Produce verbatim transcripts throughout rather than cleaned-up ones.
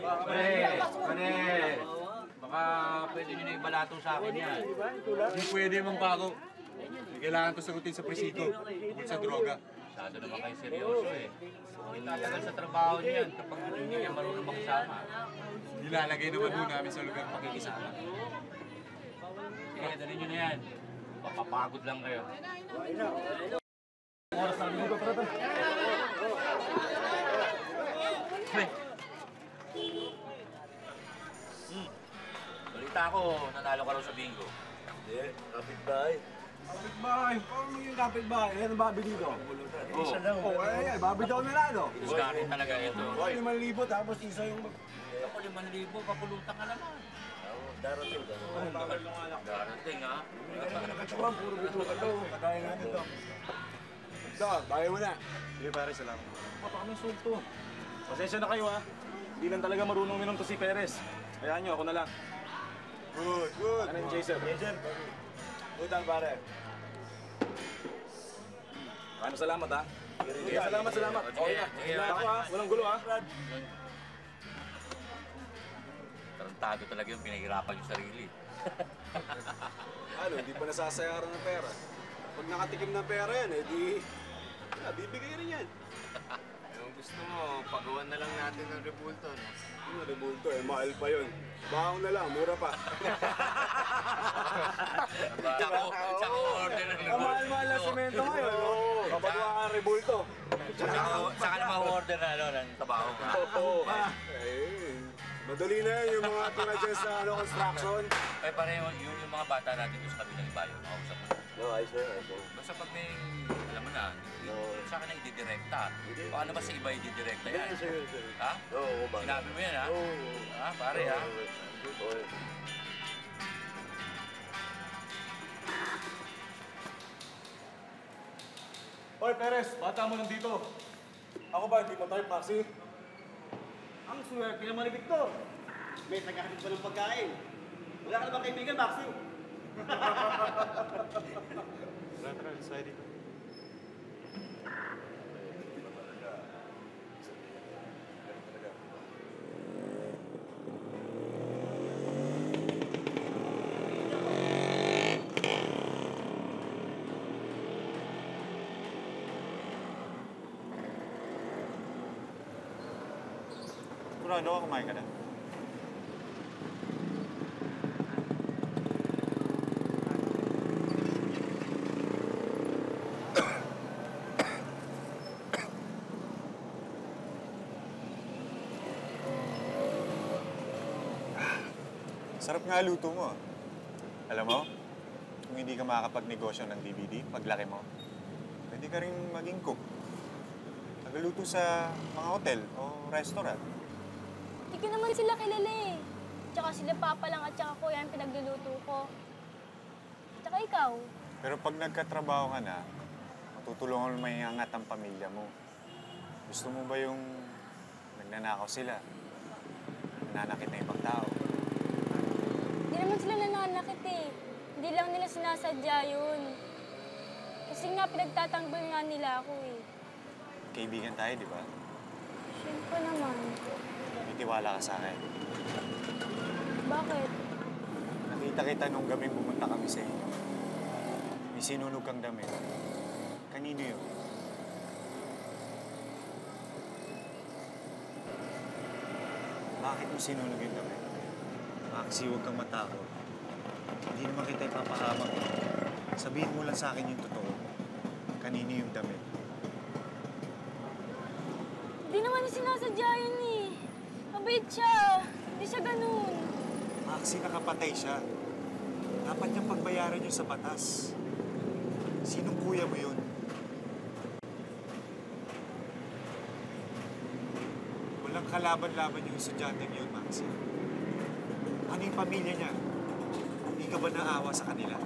Pre, pre, baka pwede nyo na ibalato sa akin yan. Hindi pwede mang bago. Kailangan ko sagutin sa presido, bukod sa droga. Masyado naman kayo seryoso eh. Kung itatagal sa trabaho niyan, kapag hindi niya marunong makisama, nilalagay naman ho namin sa lugar pakikisama. Sige, dalhin nyo na yan. Papapagod lang kayo. Oras na lugo, brother. Balita ko, nanalo ka raw sa bingo. Hindi, kapitbahay. Kapitbahay? Ano yung kapitbahay? Ayan ang babi dito. Isa lang. Ay, babi daw na lang, no? Iskarin talaga ito. limang libo, tapos isa yung... Ako, limang libo, kapulutan ka naman. Darating, darating ha? Puro bituka daw. Kagaya natin ito. Ito, bagay mo na. Sige pare, salamat. Paano yung sulto? Pasensya na kayo ha. Hindi lang talaga marunong minum to si Perez. Kayaan nyo, ako na lang. Good, good. Ano yung Jason? Jason. Utang pare. Ano salamat ha? Salamat, salamat. Okay na. Ako ha, walang gulo ha. Tarantado talaga yung pinahirapan yung sarili. Ano, hindi pa nasasayaran ng pera. Pag nakatikim ng pera yan, eh di... Wala, bibigay rin yan. Kung gusto mo, pagawan na lang natin ng rebulto, no? Yung rebulto, eh, mahal pa yun. Bahang na lang, mura pa. Tsaka order ng rebulto. Mahal-mahal na simento ngayon, no? Kapagawa ka ng rebulto. Tsaka na ma-order na, no, ng tabaho ka. Oo. Madali na yun, yung mga tira dyan sa construction. Kaya pareho, yun yung mga bata natin doon sa kabilang bayo. Nakausap mo. No, I see, I see. Basta pag may, alam mo na, sa akin na ididirekta. Baka naman sa iba ididirekta yan. Hindi, sir, sir. Ha? Oo, ba? Sinabi mo yan, ha? Oo. Ha, pare, ha? Oo. Hoy, Perez, bata mo nandito. Ako ba, hindi mo tayo paksi? Ang swerte naman ni Victor. May nagkakatid pa ng pagkain. Wala ka na bang kaibigan, Maxi? Tara, tara. Sa'yo dito. Ano ka, kumain ka na? Sarap nga luto mo. Alam mo, kung hindi ka makakapagnegosyo ng D V D, paglaki mo, pwede ka rin maging cook. Tagaluto sa mga hotel o restaurant. Hindi ko naman sila kilala eh. Tsaka sila papa lang at tsaka ko yan pinagluluto ko. Tsaka ikaw. Pero pag nagkatrabaho ka na, matutulungan mo may angat ang pamilya mo. Gusto mo ba yung nagnanakaw sila? Nananakit na ibang tao? Hindi naman sila nananakit eh. Hindi lang nila sinasadya yun. Kasi nga pinagtatanggol nga nila ako eh. Kaibigan tayo, di ba? Siyempre naman. Nagtitiwala ka sa akin. Bakit? Nakita kita nung gabi pumunta kami sa inyo. May sinunog kang damit. Kanino yun? Bakit mo sinunog yung damit? Maxi, huwag kang matakot. Hindi naman kita ipapahamak. Sabihin mo lang sa akin yung totoo. Kanino yung damit? Hindi naman yung sinasadya yun eh. Mabait siya. Hindi siya ganun. Maxi, nakapatay siya. Dapat niyang pagbayaran yun sa batas. Sinong kuya mo yun? Walang kalaban-laban yung estudyanteng yun, Maxi. Ano yung pamilya niya? Hindi ka ba naawa sa kanila?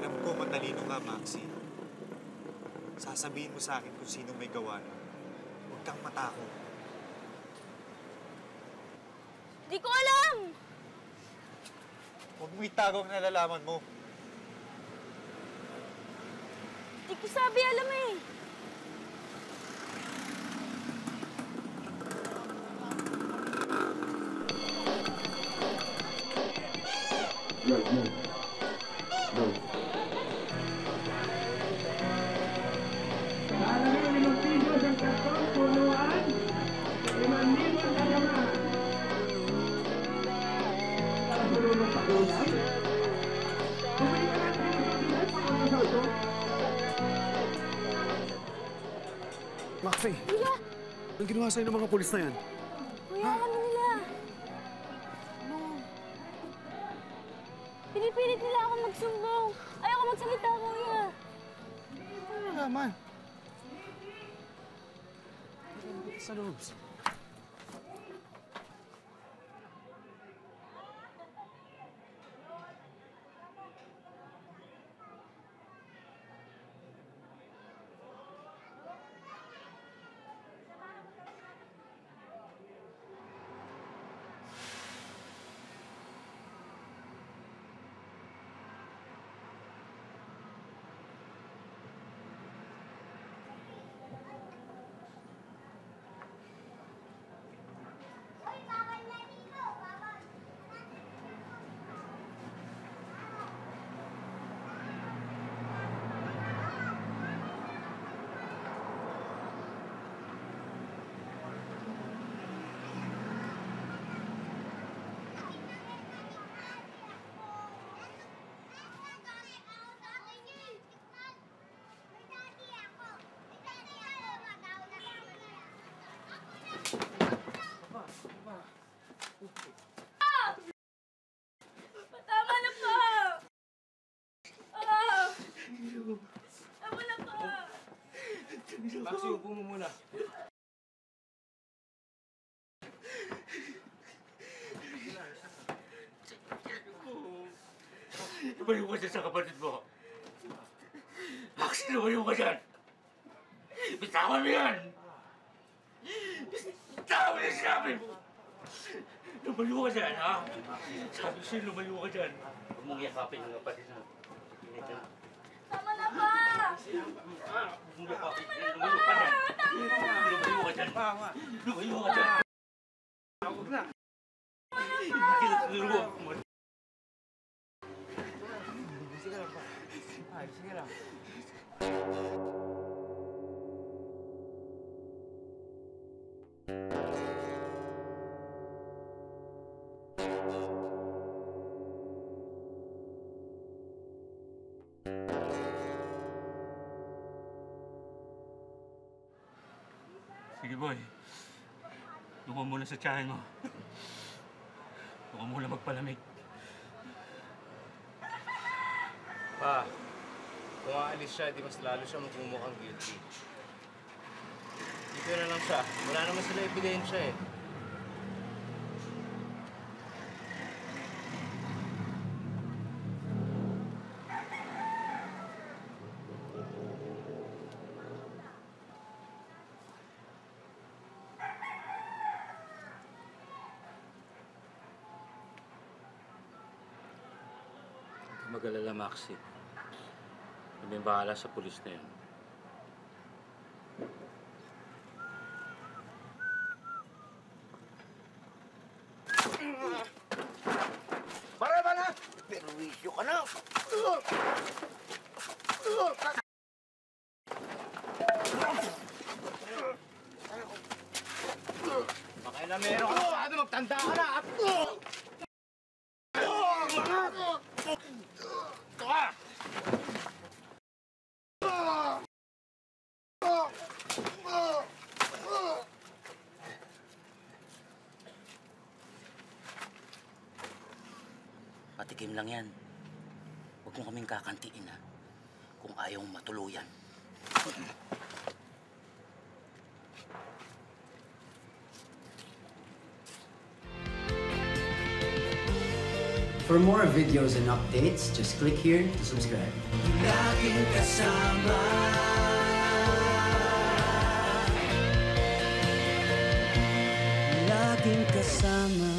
Alam ko, matalino ka, Maxi. Sasabihin mo sa akin kung sinong may gawa nun. Huwag kang matakot. Di ko alam! Huwag mo itago ang nalalaman mo. Di ko sabi alam eh. Wait, move. Move. Maxie! Kuya! Anong ginawa sa'yo ng mga pulis na yan? Kuya, ano nila? Ano? Pinipilit nila akong magsumbong. Ayaw ko magsalita, kuya. Ano na naman? Sa loob. Patama na po! Oh! Tama na po! Maxie, upo mo muna. Lumayo ka dyan sa kapatid mo! Maxie, lumayo ka dyan! Bitawan mo yan! Bitawan mo yung sinabi mo! Lumayo ka dyan, ha? Sabi ko sa'yo, lumayo ka dyan. Huwag mong yakapin ang kapatid mo. Tama na ba? Lumayo ka dyan. Lumayo ka dyan. Lumayo ka dyan. Huwag na. Lumayo ka dyan. Sige lang pa. Ay, sige lang. Sige, boy. Duko muna sa tiyahin mo. Duko muna magpalamig. Pa, kung aalis siya, di mas lalo siya magmumukhang guilty. Dito na lang siya. Wala naman sila ebidensya eh. Mag-alala, Maxie. Kami bahala sa pulis na yun. Marama na! Pero wisyo ka na! Makailan meron ka! Ano, magtanda ka na! Patikim lang yan. Huwag mo kaming kakantiin, ha? Kung ayaw matuluyan. For more videos and updates, just click here to subscribe. Laging kasama. Laging kasama.